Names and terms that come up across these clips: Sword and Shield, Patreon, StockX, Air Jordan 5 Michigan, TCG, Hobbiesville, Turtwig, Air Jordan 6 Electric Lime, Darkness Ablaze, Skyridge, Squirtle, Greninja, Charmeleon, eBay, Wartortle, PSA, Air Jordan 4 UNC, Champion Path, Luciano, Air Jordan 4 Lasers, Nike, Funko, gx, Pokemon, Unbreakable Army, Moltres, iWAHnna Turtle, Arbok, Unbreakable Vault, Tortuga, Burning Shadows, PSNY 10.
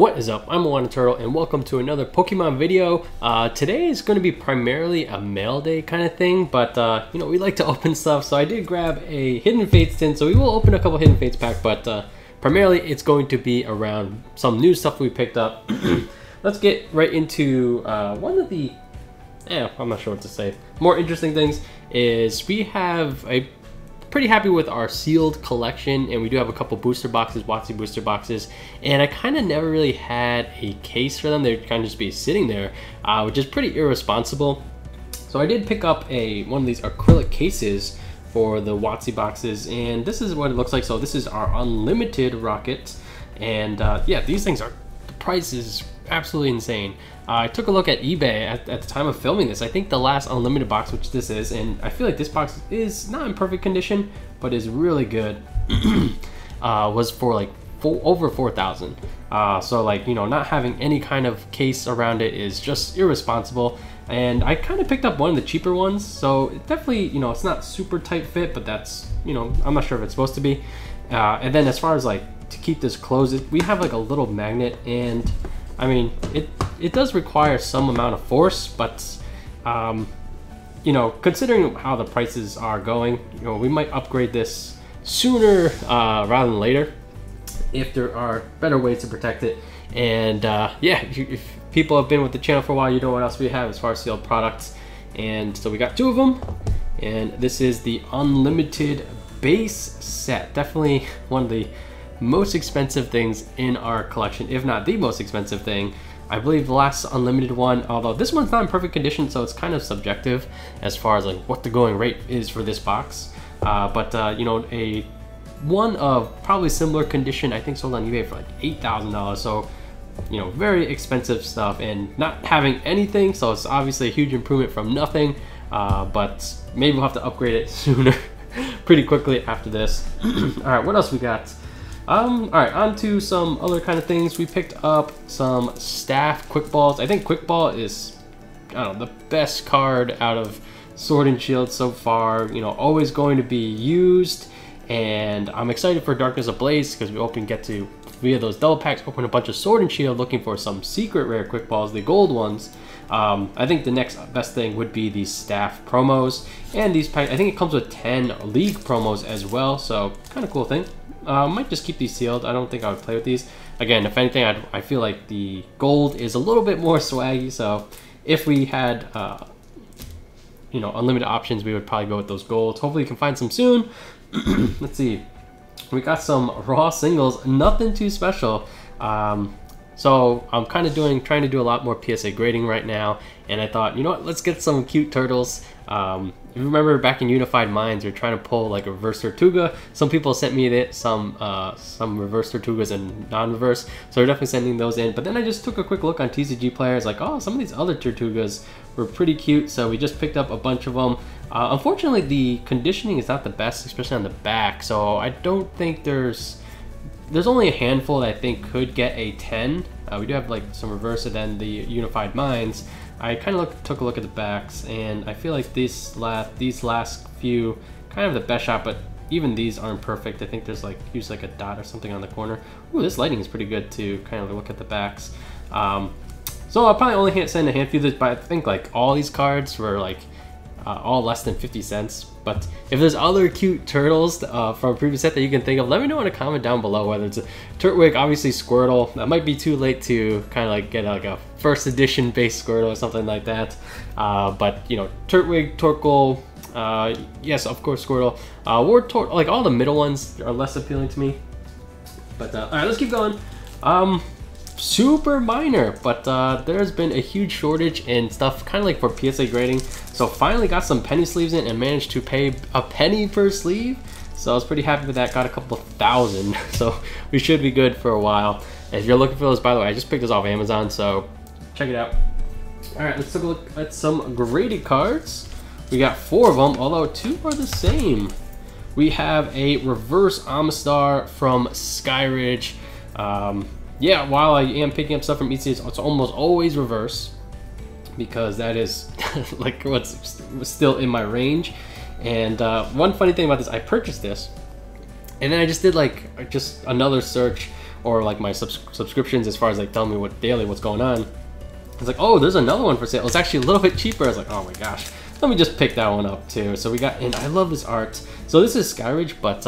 What is up? I'm iWAHnna Turtle and welcome to another Pokemon video. Today is going to be primarily a mail day kind of thing, but you know, we like to open stuff, so I did grab a Hidden Fates tin, so we will open a couple Hidden Fates pack, but primarily it's going to be around some new stuff we picked up. Let's get right into one of the, I'm not sure what to say, more interesting things is we have a pretty happy with our sealed collection, and we do have a couple booster boxes, WotC booster boxes, and I kind of never really had a case for them. They'd kind of just be sitting there, which is pretty irresponsible. So I did pick up one of these acrylic cases for the WotC boxes, and this is what it looks like. So this is our unlimited rockets, and yeah, these things are, the price is absolutely insane. I took a look at eBay at the time of filming this. I think the last unlimited box, which this is, and I feel like this box is not in perfect condition, but is really good, was for like over 4,000. So like, you know, not having any kind of case around it is just irresponsible. And I kind of picked up one of the cheaper ones. So it definitely, you know, it's not super tight fit, but that's, you know, I'm not sure if it's supposed to be. And then as far as like to keep this closed, we have like a little magnet, and I mean, it does require some amount of force, but you know, considering how the prices are going, you know, we might upgrade this sooner rather than later if there are better ways to protect it. And yeah, if people have been with the channel for a while, you know what else we have as far as sealed products, and so we got two of them, and this is the unlimited base set, definitely one of the most expensive things in our collection, if not the most expensive thing. I believe the last unlimited one, although this one's not in perfect condition, so it's kind of subjective as far as like what the going rate is for this box, but you know, a one of probably similar condition I think sold on eBay for like $8,000, so you know, very expensive stuff, and not having anything, so it's obviously a huge improvement from nothing, but maybe we'll have to upgrade it sooner pretty quickly after this. All right, what else we got? All right, on to some other kind of things. We picked up some staff quick balls. I think quick ball is, I don't know, the best card out of Sword and Shield so far, you know, always going to be used. And I'm excited for Darkness Ablaze because we get to, via those double packs, open a bunch of Sword and Shield looking for some secret rare quick balls, the gold ones. I think the next best thing would be these staff promos, and these packs, I think it comes with 10 league promos as well, so kind of cool thing. Might just keep these sealed. I don't think I would play with these. Again, if anything, I feel like the gold is a little bit more swaggy, so if we had you know, unlimited options, we would probably go with those golds. Hopefully you can find some soon. Let's see, we got some raw singles, nothing too special. So I'm kind of trying to do a lot more PSA grading right now, and I thought, you know what, let's get some cute turtles. If you remember back in Unified Minds, you're trying to pull like a reverse Tortuga. Some people sent me some reverse Tortugas and non-reverse, so we're definitely sending those in. But then I just took a quick look on TCG players, like, oh, some of these other Tortugas were pretty cute, so we just picked up a bunch of them. Unfortunately, the conditioning is not the best, especially on the back, so I don't think there's only a handful that I think could get a 10. We do have like some reverse, and then the Unified Minds. I kind of took a look at the backs, and I feel like these last few kind of the best shot, but even these aren't perfect. I think there's like use like a dot or something on the corner. Ooh, this lighting is pretty good to kind of look at the backs. So I'll probably only send a handful of this, but I think like all these cards were like all less than 50 cents. But if there's other cute turtles from a previous set that you can think of, let me know in a comment down below, whether it's a Turtwig, obviously Squirtle. That might be too late to kind of like get like a first edition based Squirtle or something like that. But you know, Turtwig, Torkoal, yes, of course Squirtle. Wartortle, like all the middle ones are less appealing to me. But all right, let's keep going. Super minor, but there's been a huge shortage in stuff kind of like for PSA grading, so finally got some penny sleeves in and managed to pay a penny per sleeve, so I was pretty happy with that. Got a couple thousand, so we should be good for a while. If you're looking for those, by the way, I just picked this off Amazon, so check it out. All right, let's take a look at some graded cards. We got four of them, although two are the same. We have a reverse Amistar from Skyridge. Yeah, while I am picking up stuff from ECS, it's almost always reverse because that is like what's still in my range. And one funny thing about this, I purchased this and then I just did like just another search or like my subscriptions as far as like telling me what daily what's going on. It's like, oh, there's another one for sale. It's actually a little bit cheaper. I was like, oh my gosh, let me just pick that one up too. So we got, and I love this art. So this is Skyridge, but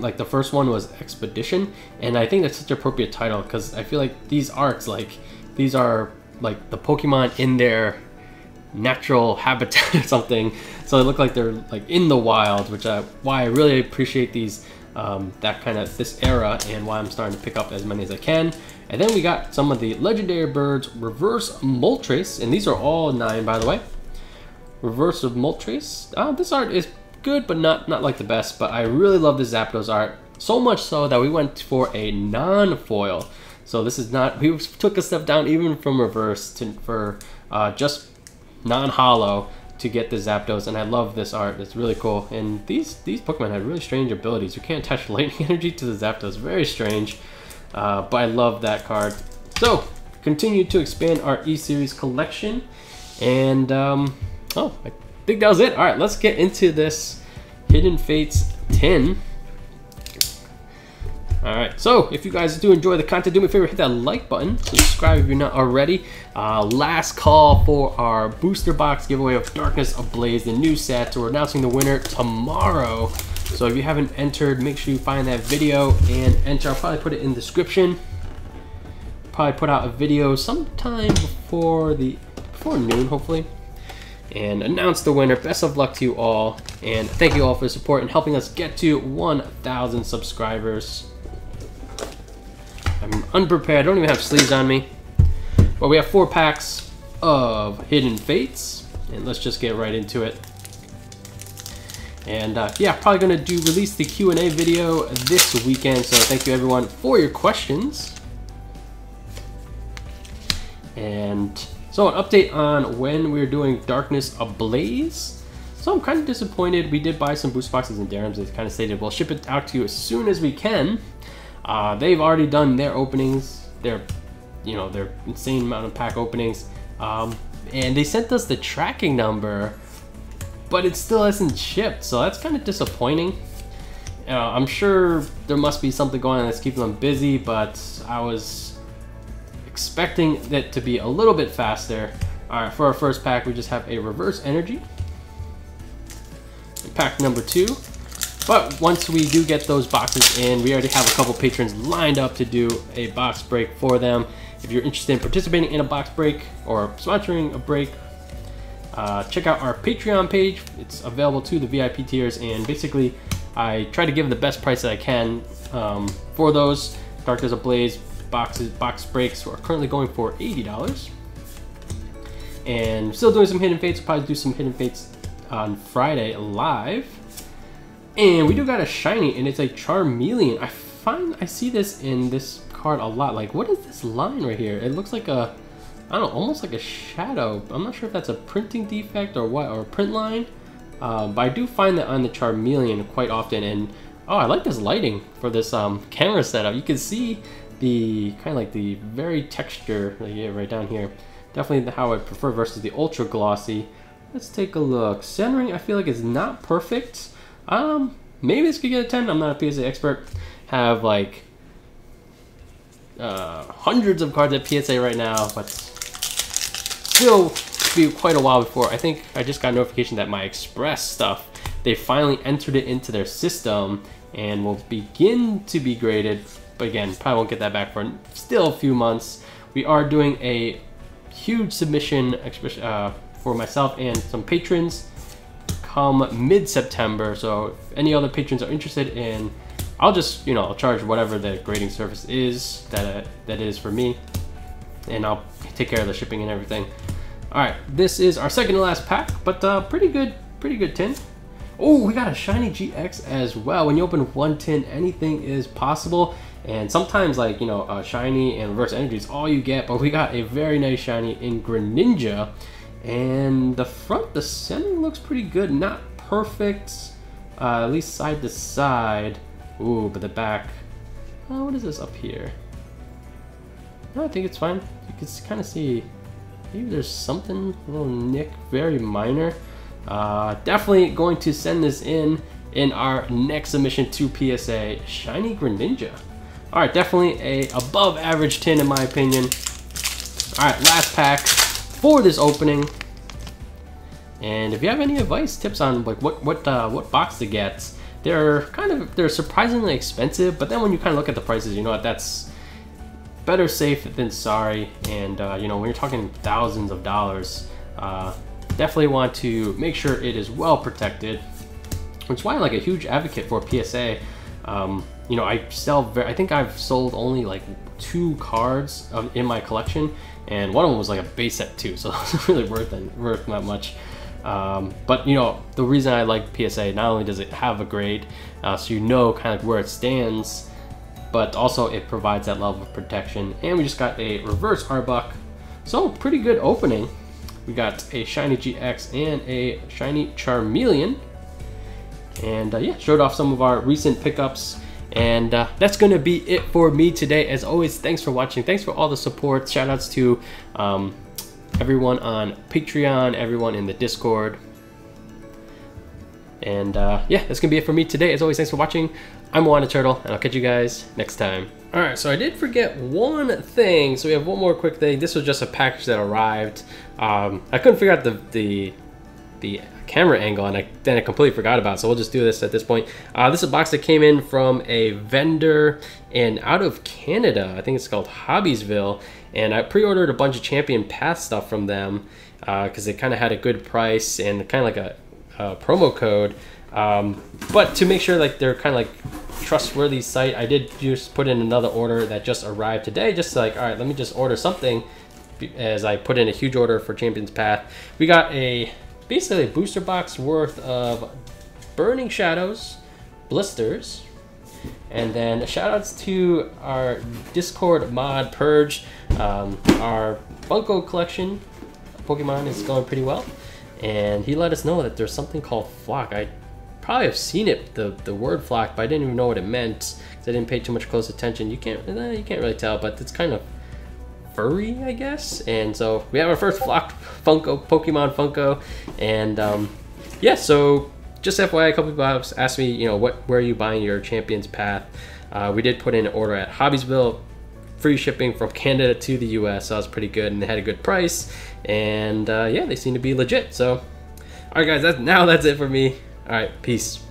like the first one was Expedition, and I think that's such an appropriate title because I feel like these arts, like these are like the Pokemon in their natural habitat or something. So they look like they're like in the wild, which I why I really appreciate these that kind of this era, and why I'm starting to pick up as many as I can. And then we got some of the legendary birds, Reverse Moltres, and these are all 9, by the way. Reverse of Moltres. This art is good, but not like the best. But I really love the Zapdos art, so much so that we went for a non-foil. So this is not, we took a step down even from Reverse to for just non-hollow to get the Zapdos, and I love this art. It's really cool, and these Pokemon had really strange abilities. You can't attach lightning energy to the Zapdos, very strange, but I love that card. So continue to expand our E-Series collection, and oh, I think that was it. All right, let's get into this Hidden Fates 10. Alright, so if you guys do enjoy the content, do me a favor, hit that like button, subscribe if you're not already. Last call for our booster box giveaway of Darkness Ablaze, the new set. So we're announcing the winner tomorrow. So if you haven't entered, make sure you find that video and enter. I'll probably put it in the description. Probably put out a video sometime before noon, hopefully. And announce the winner. Best of luck to you all. And thank you all for the support and helping us get to 1,000 subscribers. I'm unprepared, I don't even have sleeves on me. But we have 4 packs of Hidden Fates, and let's just get right into it. And yeah, probably gonna release the Q&A video this weekend, so thank you everyone for your questions. And so an update on when we're doing Darkness Ablaze. So I'm kind of disappointed, we did buy some boost boxes and Darums, they kind of stated, we'll ship it out to you as soon as we can. They've already done their openings, their insane amount of pack openings, and they sent us the tracking number, but it still hasn't shipped, so that's kind of disappointing. I'm sure there must be something going on that's keeping them busy, but I was expecting that to be a little bit faster. Alright, for our first pack, we just have a Reverse Energy, pack number 2. But once we do get those boxes in, we already have a couple patrons lined up to do a box break for them. If you're interested in participating in a box break or sponsoring a break, check out our Patreon page. It's available to the VIP tiers, and basically I try to give the best price that I can for those. Darkness Ablaze boxes, box breaks are currently going for $80. And still doing some Hidden Fates. We'll probably do some Hidden Fates on Friday live. And we do got a shiny, and it's a Charmeleon. I see this in this card a lot. Like, what is this line right here? It looks like a, I don't know, almost like a shadow. I'm not sure if that's a printing defect or what, or a print line. But I do find that on the Charmeleon quite often. And oh, I like this lighting for this camera setup. You can see the kind of like the very texture, like, yeah, right down here. Definitely how I prefer versus the ultra glossy. Let's take a look. Centering, I feel like it's not perfect. Maybe this could get a 10. I'm not a PSA expert. Have like hundreds of cards at PSA right now, but still be quite a while before. I think I just got a notification that my Express stuff, they finally entered it into their system and will begin to be graded. But again, probably won't get that back for still a few months. We are doing a huge submission for myself and some patrons come mid-September, so if any other patrons are interested in, I'll just, I'll charge whatever the grading service is that is for me, and I'll take care of the shipping and everything. All right, this is our second to last pack, but pretty good tin. Oh, we got a shiny GX as well. When you open one tin, anything is possible, and sometimes like a shiny and Reverse Energy is all you get. But we got a very nice shiny in Greninja. And the front, the centering looks pretty good, not perfect, at least side to side. Ooh, but the back, what is this up here? No, I think it's fine. You can kind of see, maybe there's something, a little nick, very minor. Definitely going to send this in our next submission to PSA, shiny Greninja. All right, definitely a above average 10 in my opinion. All right, last pack for this opening. And if you have any advice, tips on like what box to get, they're surprisingly expensive, but then when you kind of look at the prices, you know what, that's better safe than sorry. And you know, when you're talking thousands of dollars, definitely want to make sure it is well protected. Which is why I'm like a huge advocate for PSA. You know, I think I've sold only like 2 cards in my collection, and one of them was like a base set too, so it wasn't really worth that much. But you know, the reason I like PSA, not only does it have a grade, so you know kind of where it stands, but also it provides that level of protection. And we just got a reverse Arbok, so pretty good opening. We got a shiny GX and a shiny Charmeleon, and yeah, showed off some of our recent pickups. And that's gonna be it for me today. As always, thanks for watching, thanks for all the support. Shout outs to everyone on Patreon, everyone in the Discord. And yeah, that's gonna be it for me today. As always, thanks for watching. I'm iWAHnna Turtle, and I'll catch you guys next time. All right, so I did forget one thing, so we have one more quick thing. This was just a package that arrived. I couldn't figure out the camera angle, and then I completely forgot about it, so we'll just do this at this point. This is a box that came in from a vendor and out of Canada. I think it's called Hobbiesville, and I pre-ordered a bunch of Champion Path stuff from them because they kind of had a good price and kind of like a promo code. But to make sure like they're kind of like trustworthy site, I did just put in another order that just arrived today, just like, all right, let me just order something, as I put in a huge order for Champion Path. We got a basically a booster box worth of Burning Shadows blisters, and then shout outs to our Discord mod Purge. Our Funko collection Pokemon is going pretty well, and he let us know that there's something called flock. I probably have seen it, the word flock, but I didn't even know what it meant because I didn't pay too much close attention. You can't really tell, but it's kind of furry, I guess. And so we have our first flocked Funko Pokemon Funko. And yeah, so just FYI, a couple of people asked me, you know, where are you buying your Champion's Path? We did put in an order at Hobbiesville, free shipping from Canada to the US, so that was pretty good, and they had a good price. And yeah, they seem to be legit. So all right guys, now that's it for me. All right, peace.